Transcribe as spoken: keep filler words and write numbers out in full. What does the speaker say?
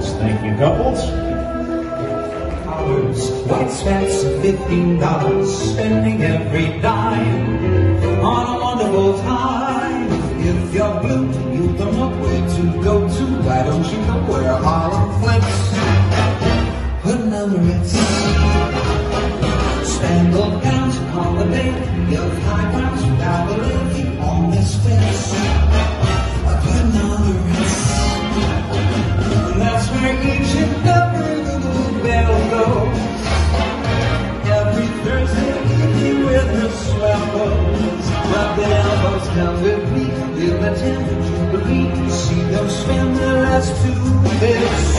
couples. Thank you, couples. I was quite expensive, fifteen dollars, spending every dime on a wonderful time. If you're blue, you don't know where to go to. Why don't you know where Harlem Flips? Her number is spangled gowns on the bed, milk high grounds without a living on this fence. Her number is. That's where each and every little bell goes. Every Thursday evening with her swell bows, rub their elbows down with me. They'll attend to believe, see them spend the last two bits.